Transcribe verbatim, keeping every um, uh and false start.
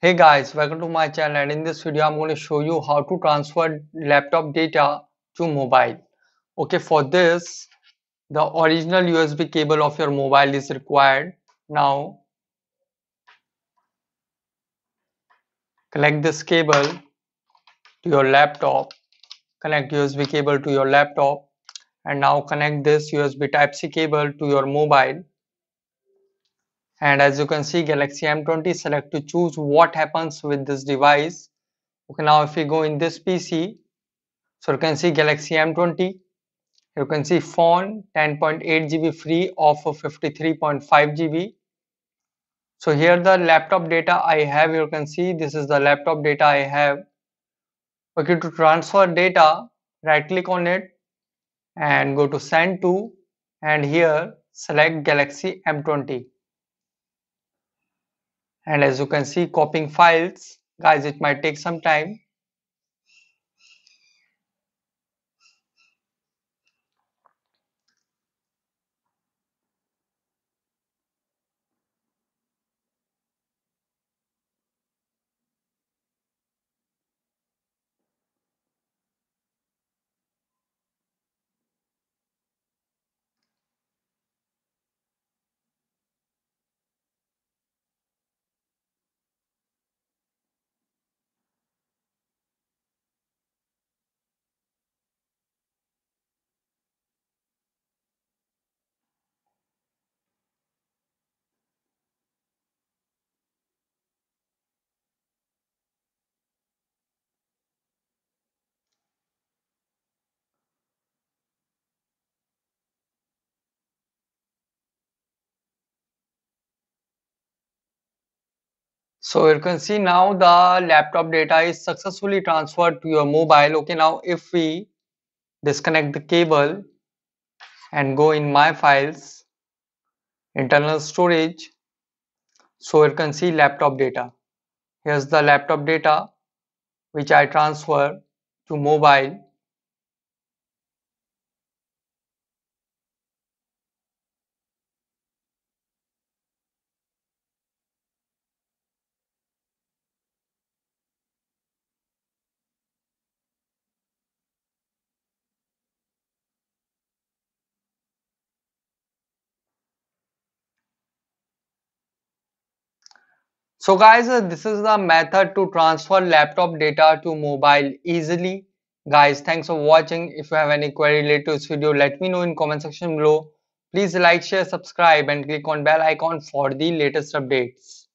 Hey guys, welcome to my channel, and in this video I'm going to show you how to transfer laptop data to mobile. Okay, for this the original U S B cable of your mobile is required. Now connect this cable to your laptop, connect U S B cable to your laptop, and now connect this U S B Type-C cable to your mobile. And as you can see, Galaxy M twenty, select to choose what happens with this device. Okay, now if you go in this P C, so you can see Galaxy M twenty, you can see phone ten point eight G B free of fifty-three point five G B. So here the laptop data I have, you can see this is the laptop data I have. Okay, to transfer data, right click on it and go to send to, and here select Galaxy M twenty. And as you can see, copying files, guys, it might take some time. So you can see now the laptop data is successfully transferred to your mobile. Okay, now if we disconnect the cable and go in My Files, Internal Storage, so you can see laptop data. Here's the laptop data which I transfer to mobile. So guys, this is the method to transfer laptop data to mobile easily. Guys, thanks for watching. If you have any query related to this video, let me know in comment section below. Please like, share, subscribe, and click on bell icon for the latest updates.